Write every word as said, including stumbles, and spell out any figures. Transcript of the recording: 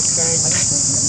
subscribe.